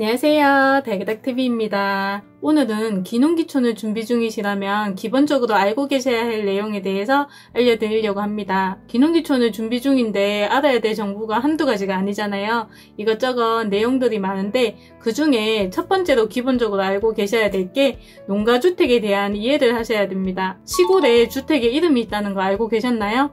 안녕하세요, 달그닥TV입니다. 오늘은 기농기촌을 준비 중이시라면 기본적으로 알고 계셔야 할 내용에 대해서 알려드리려고 합니다. 기농기촌을 준비 중인데 알아야 될 정보가 한두 가지가 아니잖아요. 이것저것 내용들이 많은데 그 중에 첫 번째로 기본적으로 알고 계셔야 될 게 농가주택에 대한 이해를 하셔야 됩니다. 시골에 주택에 이름이 있다는 거 알고 계셨나요?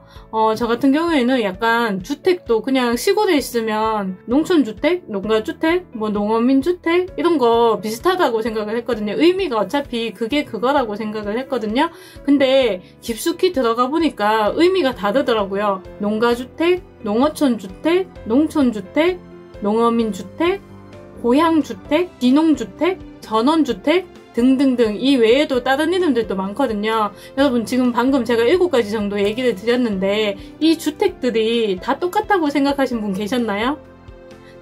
저 같은 경우에는 약간 주택도 그냥 시골에 있으면 농촌주택, 농가주택, 뭐 농어민주택 이런 거 비슷하다고 생각을 했거든요. 의미가 어차피 그게 그거라고 생각을 했거든요. 근데 깊숙이 들어가 보니까 의미가 다르더라고요. 농가주택, 농어촌주택, 농촌주택, 농어민주택, 고향주택, 기농주택, 전원주택 등등등 이 외에도 다른 이름들도 많거든요. 여러분 지금 방금 제가 7가지 정도 얘기를 드렸는데 이 주택들이 다 똑같다고 생각하신 분 계셨나요?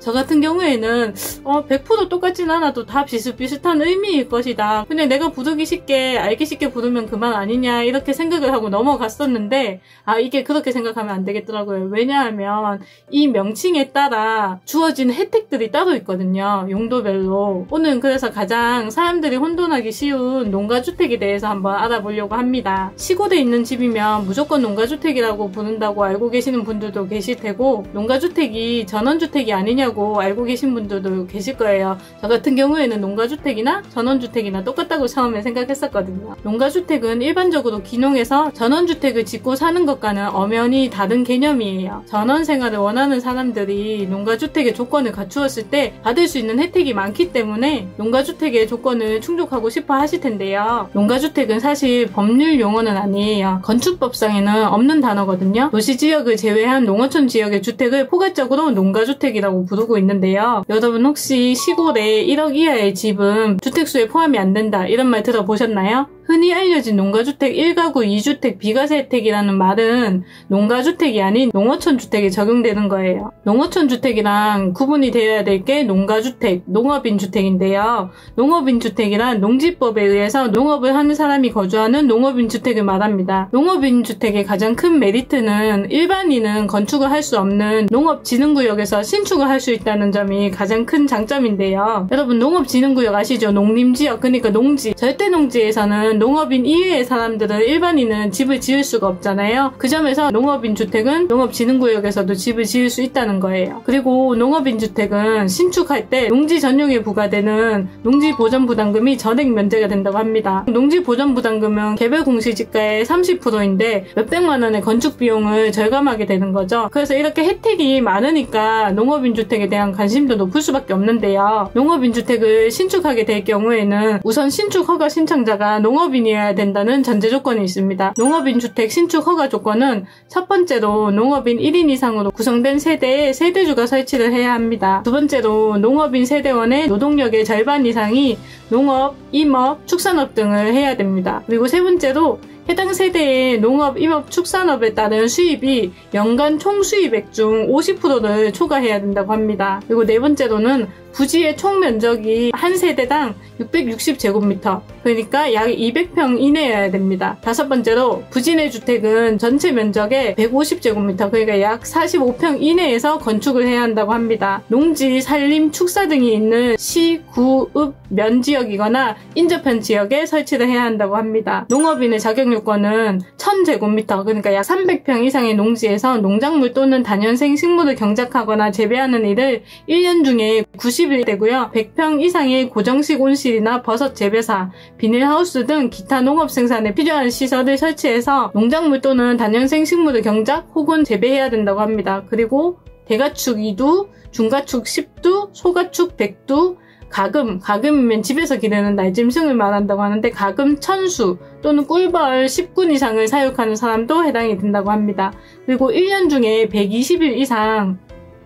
저 같은 경우에는 100% 똑같진 않아도 다 비슷비슷한 의미일 것이다. 그냥 내가 부르기 쉽게 알기 쉽게 부르면 그만 아니냐 이렇게 생각을 하고 넘어갔었는데 이게 그렇게 생각하면 안 되겠더라고요. 왜냐하면 이 명칭에 따라 주어진 혜택들이 따로 있거든요. 용도별로. 오늘 그래서 가장 사람들이 혼돈하기 쉬운 농가주택에 대해서 한번 알아보려고 합니다. 시골에 있는 집이면 무조건 농가주택이라고 부른다고 알고 계시는 분들도 계실 테고 농가주택이 전원주택이 아니냐고 알고 계신 분들도 계실 거예요. 저 같은 경우에는 농가주택이나 전원주택이나 똑같다고 처음에 생각했었거든요. 농가주택은 일반적으로 기농에서 전원주택을 짓고 사는 것과는 엄연히 다른 개념이에요. 전원생활을 원하는 사람들이 농가주택의 조건을 갖추었을 때 받을 수 있는 혜택이 많기 때문에 농가주택의 조건을 충족하고 싶어 하실 텐데요. 용가주택은 사실 법률 용어는 아니에요. 건축법상에는 없는 단어거든요. 도시지역을 제외한 농어촌 지역의 주택을 포괄적으로 농가주택이라고 부르고 있는데요. 여러분 혹시 시골에 1억 이하의 집은 주택수에 포함이 안 된다 이런 말 들어보셨나요? 흔히 알려진 농가주택 1가구 2주택 비과세 혜택이라는 말은 농가주택이 아닌 농어촌주택에 적용되는 거예요. 농어촌주택이랑 구분이 되어야 될 게 농가주택, 농업인주택인데요. 농업인주택이란 농지법에 의해서 농업을 하는 사람이 거주하는 농업인주택을 말합니다. 농업인주택의 가장 큰 메리트는 일반인은 건축을 할 수 없는 농업진흥구역에서 신축을 할 수 있다는 점이 가장 큰 장점인데요. 여러분 농업진흥구역 아시죠? 농림지역, 그러니까 농지, 절대농지에서는 농업인 이외의 사람들은 일반인은 집을 지을 수가 없잖아요. 그 점에서 농업인 주택은 농업진흥구역에서도 집을 지을 수 있다는 거예요. 그리고 농업인 주택은 신축할 때 농지 전용에 부과되는 농지보전부담금이 전액 면제가 된다고 합니다. 농지보전부담금은 개별 공시지가의 30%인데 몇백만원의 건축비용을 절감하게 되는 거죠. 그래서 이렇게 혜택이 많으니까 농업인 주택에 대한 관심도 높을 수밖에 없는데요. 농업인 주택을 신축하게 될 경우에는 우선 신축 허가 신청자가 농업인이어야 된다는 전제 조건이 있습니다. 농업인 주택 신축 허가 조건은 첫 번째로 농업인 1인 이상으로 구성된 세대에 세대주가 설치를 해야 합니다. 두 번째로 농업인 세대원의 노동력의 절반 이상이 농업, 임업, 축산업 등을 해야 됩니다. 그리고 세 번째로 해당 세대의 농업, 임업, 축산업에 따른 수입이 연간 총 수입액 중 50%를 초과해야 된다고 합니다. 그리고 네 번째로는 부지의 총 면적이 한 세대당 660제곱미터, 그러니까 약 200평 이내여야 됩니다. 다섯 번째로 부지 내 주택은 전체 면적의 150제곱미터, 그러니까 약 45평 이내에서 건축을 해야 한다고 합니다. 농지, 산림, 축사 등이 있는 시, 구, 읍, 면 지역이거나 인접한 지역에 설치를 해야 한다고 합니다. 농업인의 자격 요건은 1000제곱미터, 그러니까 약 300평 이상의 농지에서 농작물 또는 다년생 식물을 경작하거나 재배하는 일을 1년 중에 90일 되고요. 100평 이상의 고정식 온실이나 버섯 재배사, 비닐하우스 등 기타 농업 생산에 필요한 시설을 설치해서 농작물 또는 다년생 식물을 경작 혹은 재배해야 된다고 합니다. 그리고 대가축 2두, 중가축 10두, 소가축 100두, 가금이면 집에서 기르는 날짐승을 말한다고 하는데 가금 천수 또는 꿀벌 10군 이상을 사육하는 사람도 해당이 된다고 합니다. 그리고 1년 중에 120일 이상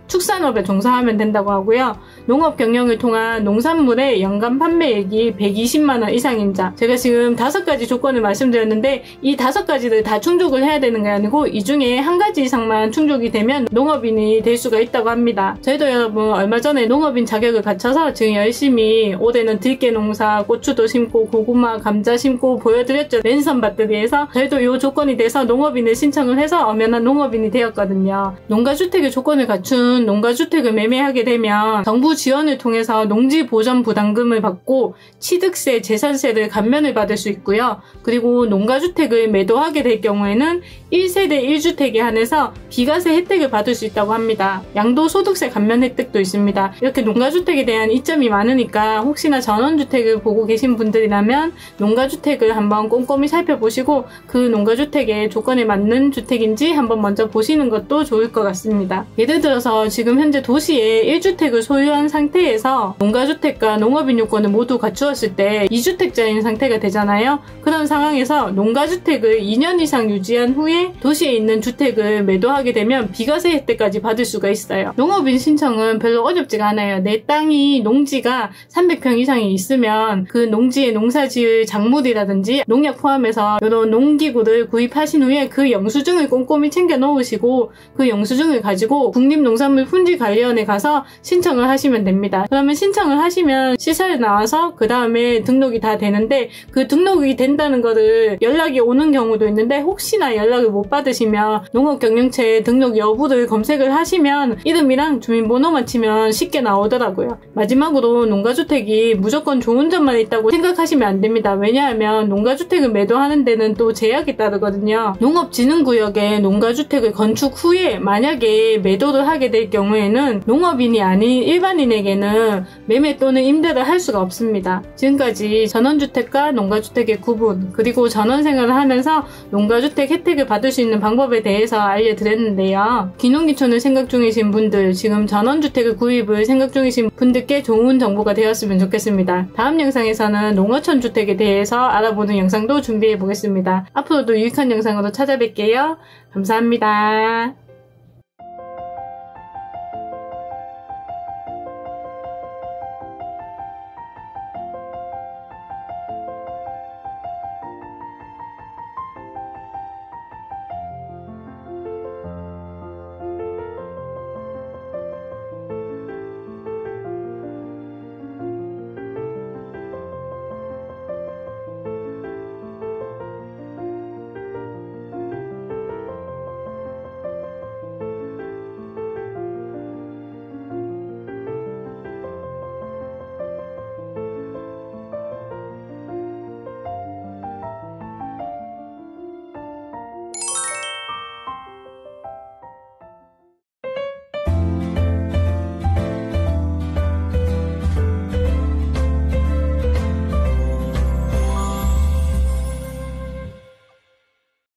축산업에 종사하면 된다고 하고요. 농업 경영을 통한 농산물의 연간 판매액이 120만원 이상인 자. 제가 지금 5가지 조건을 말씀드렸는데 이 5가지를 다 충족을 해야 되는 게 아니고 이 중에 1가지 이상만 충족이 되면 농업인이 될 수가 있다고 합니다. 저희도 여러분 얼마 전에 농업인 자격을 갖춰서 지금 열심히 올해는 들깨 농사, 고추도 심고 고구마, 감자 심고 보여드렸죠. 랜선 밭들이에서 저희도 이 조건이 돼서 농업인을 신청을 해서 엄연한 농업인이 되었거든요. 농가주택의 조건을 갖춘 농가주택을 매매하게 되면 정부 지원을 통해서 농지 보전 부담금을 받고 취득세, 재산세를 감면을 받을 수 있고요. 그리고 농가주택을 매도하게 될 경우에는 1세대 1주택에 한해서 비과세 혜택을 받을 수 있다고 합니다. 양도소득세 감면 혜택도 있습니다. 이렇게 농가주택에 대한 이점이 많으니까 혹시나 전원주택을 보고 계신 분들이라면 농가주택을 한번 꼼꼼히 살펴보시고 그 농가주택의 조건에 맞는 주택인지 한번 먼저 보시는 것도 좋을 것 같습니다. 예를 들어서 지금 현재 도시에 1주택을 소유한 상태에서 농가주택과 농업인 요건을 모두 갖추었을 때 2주택자인 상태가 되잖아요. 그런 상황에서 농가주택을 2년 이상 유지한 후에 도시에 있는 주택을 매도하게 되면 비과세 혜택까지 받을 수가 있어요. 농업인 신청은 별로 어렵지가 않아요. 내 땅이 농지가 300평 이상이 있으면 그 농지에 농사지을 작물이라든지 농약 포함해서 이런 농기구를 구입하신 후에 그 영수증을 꼼꼼히 챙겨 넣으시고 그 영수증을 가지고 국립농산물 품질관리원에 가서 신청을 하시면 됩니다. 그러면 신청을 하시면 시설에 나와서 그 다음에 등록이 다 되는데 그 등록이 된다는 거를 연락이 오는 경우도 있는데 혹시나 연락을 못 받으시면 농업경영체 등록 여부를 검색을 하시면 이름이랑 주민번호만 치면 쉽게 나오더라고요. 마지막으로 농가주택이 무조건 좋은 점만 있다고 생각하시면 안 됩니다. 왜냐하면 농가주택을 매도하는 데는 또 제약이 따르거든요. 농업진흥구역에 농가주택을 건축 후에 만약에 매도를 하게 될 경우에는 농업인이 아닌 일반인에게는 매매 또는 임대를 할 수가 없습니다. 지금까지 전원주택과 농가주택의 구분, 그리고 전원생활을 하면서 농가주택 혜택을 받을 수 있는 방법에 대해서 알려드렸는데요. 기농기촌을 생각 중이신 분들, 지금 전원주택을 구입을 생각 중이신 분들께 좋은 정보가 되었으면 좋겠습니다. 다음 영상에서는 농어촌 주택에 대해서 알아보는 영상도 준비해 보겠습니다. 앞으로도 유익한 영상으로 찾아뵐게요. 감사합니다.